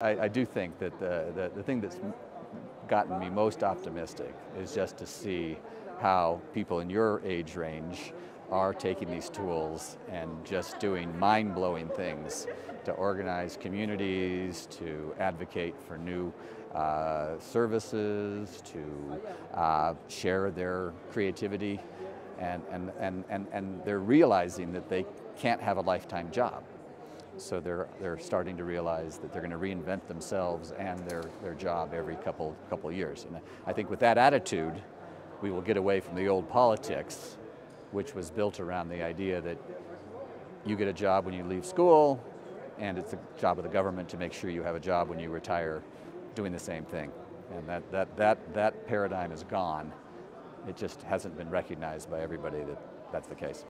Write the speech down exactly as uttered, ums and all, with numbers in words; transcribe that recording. I, I do think that the, the, the thing that's gotten me most optimistic is just to see how people in your age range are taking these tools and just doing mind-blowing things to organize communities, to advocate for new uh, services, to uh, share their creativity, and, and, and, and, and they're realizing that they can't have a lifetime job. So they're, they're starting to realize that they're going to reinvent themselves and their, their job every couple, couple years. And I think with that attitude, we will get away from the old politics, which was built around the idea that you get a job when you leave school, and it's the job of the government to make sure you have a job when you retire doing the same thing. And that, that, that, that paradigm is gone. It just hasn't been recognized by everybody that that's the case.